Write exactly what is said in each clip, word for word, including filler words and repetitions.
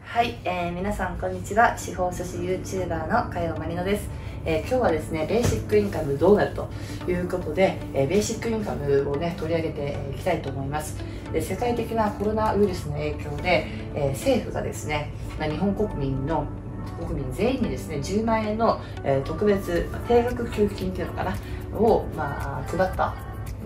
はい、えー、皆さんこんにちは。司法書士 ユーチューバー の加代まりのです、えー、今日はですね、ベーシックインカムどうなるということで、えー、ベーシックインカムをね取り上げていきたいと思います。で、世界的なコロナウイルスの影響で、えー、政府がですね、日本国民の国民全員にですね、じゅうまんえんの特別定額給付金っていうのかなを、まあ、配った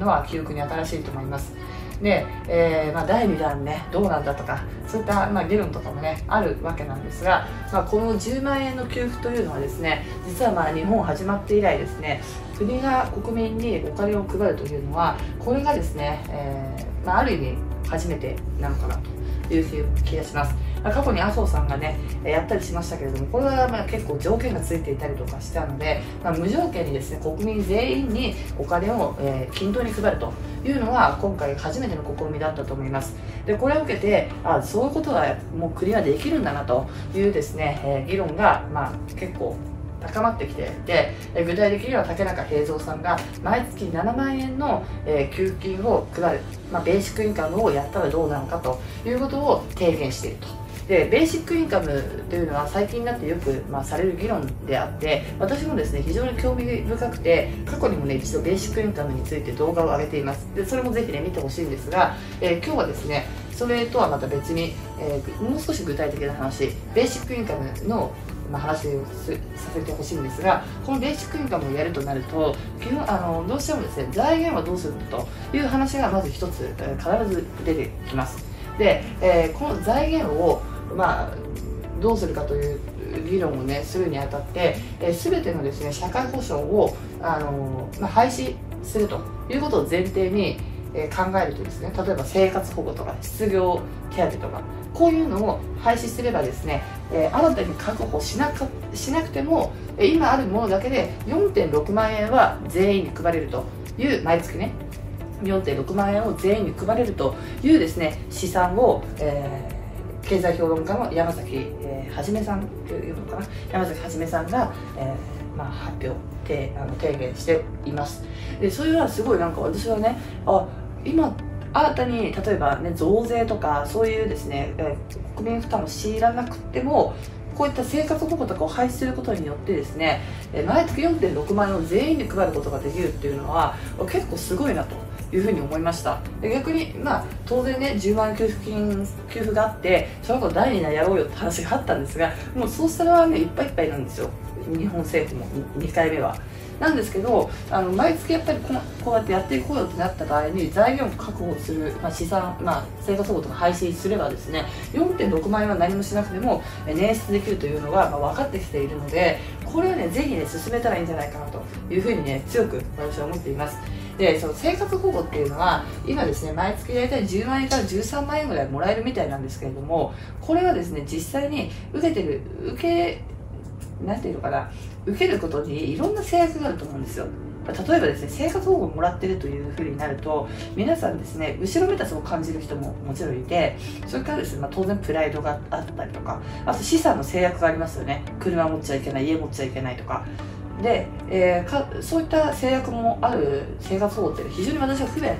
のは記憶に新しいと思います。で、えーまあ、だいにだんねどうなんだとか、そういった、まあ、議論とかもねあるわけなんですが、まあ、このじゅうまんえんの給付というのはですね、実はまあ日本始まって以来ですね、国が国民にお金を配るというのは、これがですね、えーまあ、ある意味初めてなのかなという気がします。過去に麻生さんがねやったりしましたけれども、これはまあ結構条件がついていたりとかしたので、まあ、無条件にですね、国民全員にお金を、えー、均等に配るというのは今回初めての試みだったと思います。で、これを受けて、あ、そういうことはもうクリアできるんだなというですね、えー、議論がまあ結構高まってきていて、具体的には竹中平蔵さんが毎月ななまんえんの給付金を配る、まあ、ベーシックインカムをやったらどうなのかということを提言していると。で、ベーシックインカムというのは最近になってよく、まあ、される議論であって、私もですね非常に興味深くて、過去にもね一度ベーシックインカムについて動画を上げています。で、それもぜひね見てほしいんですが、えー、今日はですね、それとはまた別に、えー、もう少し具体的な話、ベーシックインカムの話をさせてほしいんですが、このベーシックインカムをやるとなると、基本あのどうしてもですね、財源はどうするのという話がまず一つ必ず出てきます。で、えー、この財源をまあ、どうするかという議論を、ね、するにあたって、えー、全てのですね、社会保障を、あのーまあ、廃止するということを前提に、えー、考えるとですね、例えば生活保護とか失業手当とか、こういうのを廃止すればですね、えー、新たに確保しなか、しなくても今あるものだけで よんてんろくまんえんは全員に配れるという、毎月ね よんてんろくまんえんを全員に配れるというですね、試算を、えー経済評論家の山崎はじめさんというのかな、山崎はじめさんが、えーまあ、発表てあの提言しています。で、それはすごいなんか私はね、あ、今新たに例えば、ね、増税とかそういうですね、えー、国民負担を強いらなくても、こういった生活保護とかを廃止することによってですね、毎月 よんてんろくまんえんを全員に配ることができるっていうのは結構すごいなというふうに思いました。逆に、まあ、当然ねじゅうまんえん給付金給付があって、その後だいにだんやろうよって話があったんですが、もうそうしたら、ね、いっぱいいっぱいなんですよ、日本政府もにかいめは。なんですけど、あの毎月やっぱりこうやってやっていこうよってなった場合に、財源を確保する、まあ、資産、まあ、生活保護とか廃止すればですね、よんてんろくまんえんは何もしなくても捻出できるというのが、まあ、分かってきているので、これはねぜひね進めたらいいんじゃないかなというふうにね強く私は思っています。で、その生活保護っていうのは今ですね、毎月大体じゅうまんえんからじゅうさんまんえんぐらいもらえるみたいなんですけれども、これはですね実際に受けてる受けなんていうのかな、受けることにいろんな制約があると思うんですよ。例えばですね、生活保護をもらってるというふうになると、皆さんですね後ろめたさを感じる人ももちろんいて、それからですね、まあ、当然プライドがあったりとか、あと資産の制約がありますよね。車持っちゃいけない、家持っちゃいけないとかで、えー、かそういった制約もある生活保護って非常に私は不便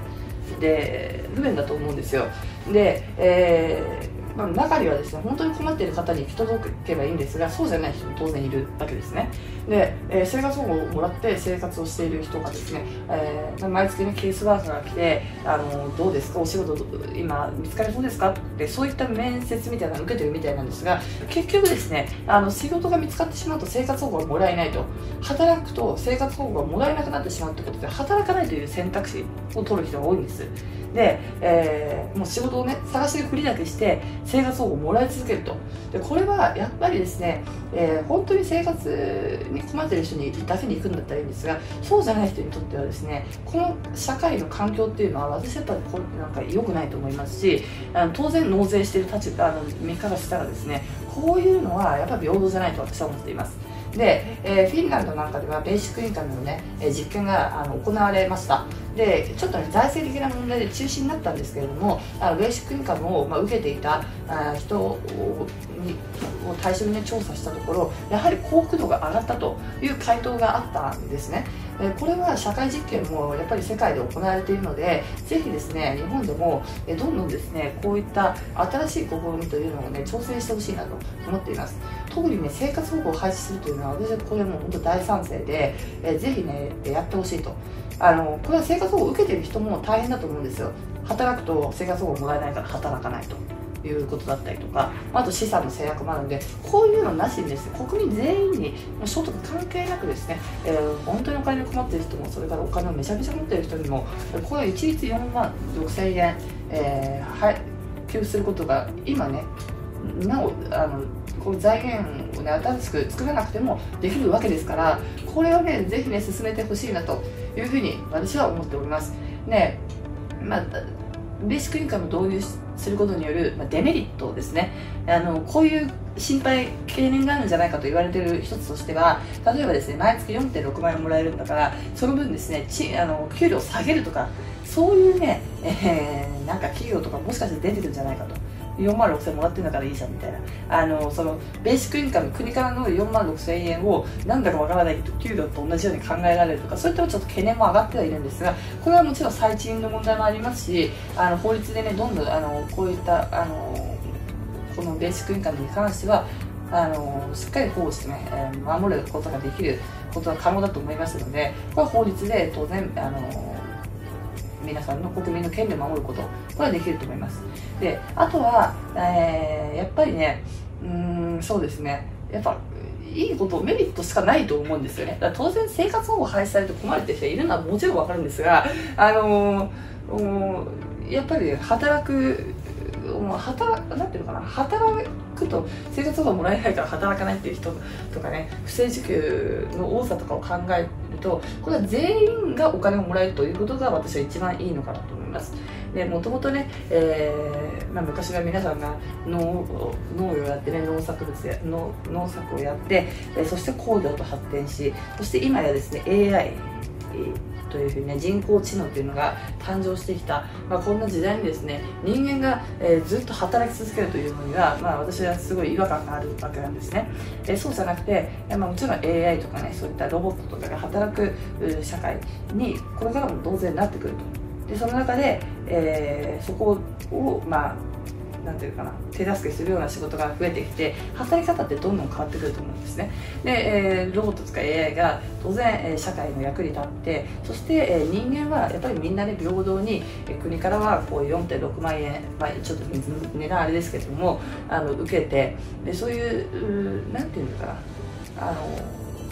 で不便だと思うんですよ。で、えーまあ、中にはですね本当に困っている方に行き届けばいいんですが、そうじゃない人も当然いるわけですね。で、えー、生活保護をもらって生活をしている人がですね、えー、毎月ねケースワーカーが来て、あのー、どうですか、お仕事今見つかりそうですかって、そういった面接みたいなのを受けてるみたいなんですが、結局ですね、あの仕事が見つかってしまうと生活保護がもらえないと、働くと生活保護がもらえなくなってしまうということで、働かないという選択肢を取る人が多いんです。で、えー、もう仕事をね探してるふりだけして生活保護をもらい続けると。で、これはやっぱりですね、えー、本当に生活に困っている人にだけに行くんだったらいいんですが、そうじゃない人にとってはですね、この社会の環境っていうのは私やっぱりなんか良くないと思いますし、あの当然納税している立場の身からしたらですね、こういうのはやっぱり平等じゃないと私は思っています。で、えー、フィンランドなんかではベーシックインカムのね、えー、実験があの行われました。で、ちょっと、ね、財政的な問題で中止になったんですけれども、あのベーシックインカムを、まあ、受けていたあ人を対象に、ね、調査したところ、やはり幸福度が上がったという回答があったんですね。えこれは社会実験もやっぱり世界で行われているので、ぜひですね日本でもどんどんですねこういった新しい試みというのをね挑戦してほしいなと思っています。特にね生活保護を廃止するというのは私はこれも本当大賛成で、えぜひねやってほしいと。あのこれは生活保護を受けている人も大変だと思うんですよ。働くと生活保護もらえないから働かないということだったりとか、あと資産の制約もあるので、こういうのなしにですね国民全員に所得関係なくですね、えー、本当にお金に困っている人も、それからお金をめちゃめちゃ持っている人にも、これは一律よんまんろくせんえん、えー、はい、給付することが今ねなおあのこう財源を、ね、新しく作らなくてもできるわけですから、これをねぜひね進めてほしいなというふうに私は思っております。ねまあベーシックインカムを導入することによるデメリットですね、あのこういう心配、懸念があるんじゃないかと言われている一つとしては、例えばですね毎月 よんてんろくまんえんもらえるんだから、その分ですねちあの給料を下げるとか、そういうね、えー、なんか企業とかもしかして出てくるんじゃないかと。よんまんろくせんえんもらってるんだからいいじゃんみたいな、あのそのベーシックインカム、国からのよんまんろくせんえんをなんだかわからないけど給料と同じように考えられるとか、そういったちょっと懸念も上がってはいるんですが、これはもちろん最賃の問題もありますし、あの法律でねどんどんあのこういったあのこのベーシックインカムに関してはあのしっかり保護してね、えー、守ることができることは可能だと思いますので、これは法律で当然あの皆さんの国民の権利を守ること、これはできると思います。で、あとは、えー、やっぱりね、うーん、そうですね、やっぱいいこと、メリットしかないと思うんですよね。だから当然、生活保護廃止されて困るって人いるのはもちろん分かるんですが、あのー、やっぱり働く、働なんていうのかな、働くと生活保護もらえないから働かないっていう人とかね、不正受給の多さとかを考えると、これは全員がお金をもらえるということが私は一番いいのかなと思います。でもともとね、えーまあ、昔は皆さんが 農, 農業をやってね農作物や 農, 農作をやって、えー、そして工業と発展し、そして今やですね エーアイ というふうにね人工知能というのが誕生してきた、まあ、こんな時代にですね人間が、えー、ずっと働き続けるというのには、まあ、私はすごい違和感があるわけなんですね。えー、そうじゃなくて、まあ、もちろん エーアイ とかねそういったロボットとかが働く社会にこれからも当然なってくると。でその中で、えー、そこをまあなんていうかな手助けするような仕事が増えてきて、働き方ってどんどん変わってくると思うんですね。で、えー、ロボットとか エーアイ が当然、えー、社会の役に立って、そして、えー、人間はやっぱりみんなで平等に、えー、国からはこう よんてんろくまんえん、まあ、ちょっと値段あれですけどもあの受けて、でそういううなんていうのかなあの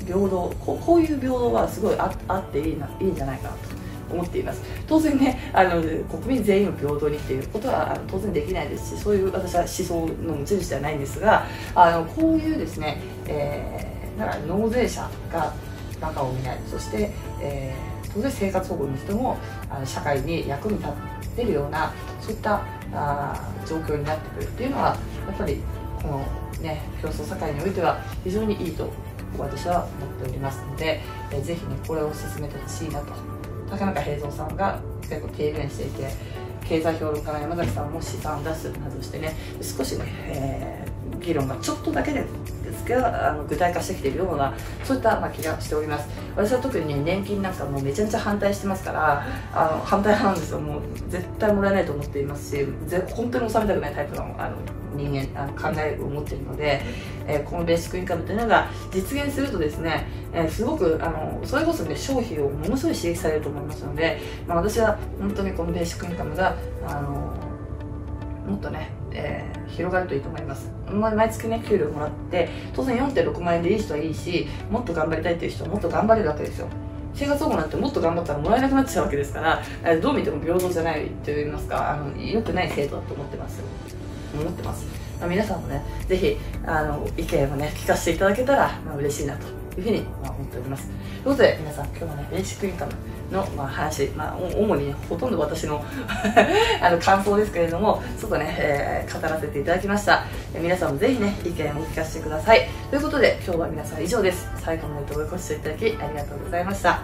平等こう、こういう平等はすごい あ, あっていいな、いいんじゃないかなと思っています。当然ねあの国民全員を平等にっていうことはあの当然できないですし、そういう私は思想の持ち主ではないんですが、あのこういうですね、えー、だから納税者がバカを見ない、そして、えー、当然生活保護の人もあの社会に役に立ってるようなそういったあ状況になってくるっていうのはやっぱりこのね競争社会においては非常にいいと私は思っておりますので、えー、ぜひねこれを進めてほしいなと。高中平蔵さんが結構軽減していて、経済評論家の山崎さんも資産を出すなどしてね少しね、えー、議論がちょっとだけでですけどあの具体化してきているようなそういった、まあ、気がしております。私は特に、ね、年金なんかもうめちゃめちゃ反対してますから、あの反対派なんですよ。もう絶対もらえないと思っていますし、本当に納めたくないタイプのあの人間あの考えを持っているので、えー、このベーシックインカムというのが実現するとですね、えー、すごくあのそれこそ、ね、消費をものすごい刺激されると思いますので、まあ、私は本当にこのベーシックインカムがあのもっとね、えー、広がるといいと思います。毎月ね給料もらって当然 よんてんろくまんえんでいい人はいいし、もっと頑張りたいという人はもっと頑張れるわけですよ。生活保護なんてもっと頑張ったらもらえなくなっちゃうわけですから、えー、どう見ても平等じゃないといいますか、あの良くない制度だと思ってます思ってます。皆さんもね、ぜひあの意見をね聞かせていただけたら、まあ、嬉しいなというふうに、まあ、思っております。ということで皆さん今日はねベーシックインカムの、まあ、話、まあ、主に、ね、ほとんど私のあの感想ですけれどもちょっとね、えー、語らせていただきました。皆さんもぜひね意見を聞かせてください。ということで今日は皆さん以上です。最後までご視聴いただきありがとうございました。